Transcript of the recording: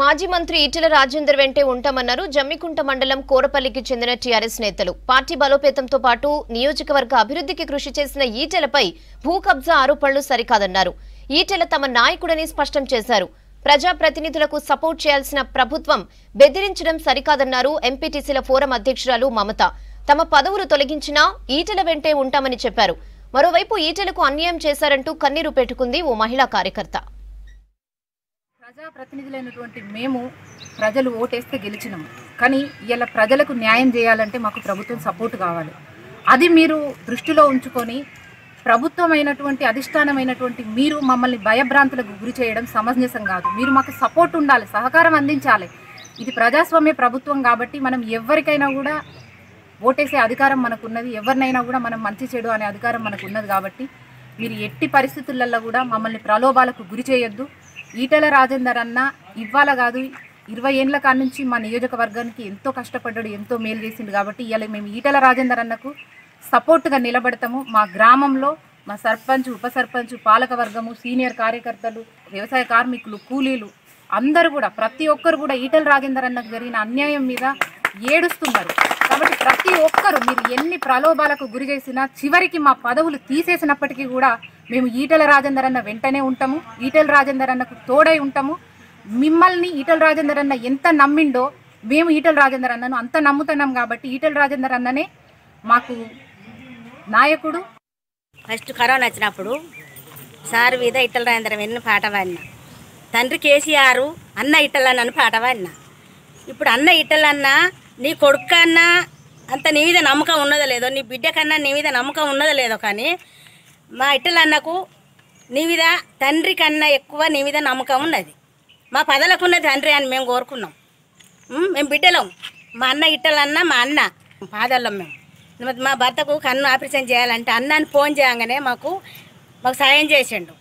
మాజీ మంత్రి ఈటల రాజేందర్ వెంటే ఉంటామన్నారు జమ్మికుంట మండలం కోరపల్లికి చెందిన టీఆర్ఎస్ నేతలు. పార్టీ బలోపేతంతో పాటు నియోజకవర్గ అభివృద్ధికి కృషి చేసిన ఈటలపై భూ కబ్జా ఆరోపణలు సరికాదన్నారు. ఈటల తమ నాయకుడని స్పష్టం చేశారు. ప్రజాప్రతినిధులకు సపోర్ట్ చేయాల్సిన ప్రభుత్వం బెదిరించడం సరికాదన్నారు. ఎంపీటీసీల ఫోరం అధ్యక్షురాలు మమత తమ పదవులు తొలగించినా ఈటల వెంటే ఉంటామని చెప్పారు. మరోవైపు ఈటలకు అన్యాయం చేశారంటూ కన్నీరు పెట్టుకుంది ఓ మహిళా కార్యకర్త. ప్రజాప్రతినిధులైనటువంటి మేము ప్రజలు ఓటేస్తే గెలిచినాము, కానీ ఇలా ప్రజలకు న్యాయం చేయాలంటే మాకు ప్రభుత్వం సపోర్ట్ కావాలి. అది మీరు దృష్టిలో ఉంచుకొని ప్రభుత్వమైనటువంటి అధిష్టానమైనటువంటి మీరు మమ్మల్ని భయభ్రాంతులకు గురి చేయడం సమంజసం కాదు. మీరు మాకు సపోర్ట్ ఉండాలి, సహకారం అందించాలి. ఇది ప్రజాస్వామ్య ప్రభుత్వం కాబట్టి మనం ఎవరికైనా కూడా ఓటేసే అధికారం మనకున్నది, ఎవరినైనా కూడా మనం మంచి చెడు అనే అధికారం మనకు ఉన్నది. కాబట్టి మీరు ఎట్టి పరిస్థితులలో కూడా మమ్మల్ని ప్రలోభాలకు గురి చేయొద్దు. ఈటల రాజేందర్ అన్న ఇవాళ కాదు 20 ఏళ్ళ కాడ నుంచి మా నియోజకవర్గానికి ఎంతో కష్టపడ్డాడు, ఎంతో మేలు చేసిండు. కాబట్టి ఇవాళ మేము ఈటల రాజేందర్ అన్నకు సపోర్ట్గా నిలబడతాము. మా గ్రామంలో మా సర్పంచ్, ఉప సర్పంచ్, పాలకవర్గము, సీనియర్ కార్యకర్తలు, వ్యవసాయ కార్మికులు, కూలీలు అందరూ కూడా ప్రతి ఒక్కరు కూడా ఈటల రాజేందర్ అన్నకు జరిగిన అన్యాయం మీద ఏడుస్తున్నారు. కాబట్టి ప్రతి ఒక్కరు మీరు ఎన్ని ప్రలోభాలకు గురి చేసినా, చివరికి మా పదవులు తీసేసినప్పటికీ కూడా మేము ఈటల రాజేందర్ అన్న వెంటనే ఉంటాము. ఈటల రాజేందర్ అన్నకు తోడై ఉంటాము. మిమ్మల్ని ఈటల రాజేందర్ అన్న ఎంత నమ్మిండో మేము ఈటల రాజేందర్ అన్నను అంత నమ్ముతున్నాం. కాబట్టి ఈటల రాజేందర్ అన్ననే మాకు నాయకుడు. ఫస్ట్ కరోనా వచ్చినప్పుడు సార్ మీద ఈటల రాజేందర్ వెన్న పాట పాడిన, తండ్రి కేసీఆర్ అన్న ఈటలన్న పాట పాడిన. ఇప్పుడు అన్న ఈటలన్న నీ కొడుకు కన్నా అంత నీ మీద నమ్మకం ఉన్నదో లేదో, నీ బిడ్డ కన్నా నీ మీద నమ్మకం ఉన్నదో లేదో, కానీ మా ఈటలన్నకు నీ మీద తండ్రి కన్నా ఎక్కువ నీ మీద నమ్మకం ఉన్నది. మా పదలకున్న తండ్రి అని మేము కోరుకున్నాం. మేము బిడ్డలం. మా అన్న ఈటలన్న మా అన్న పాదళ్ళం. మేము మా భర్తకు కన్ను ఆపరేషన్ చేయాలంటే అన్నాన్ని ఫోన్ చేయగానే మాకు సాయం చేసిండు.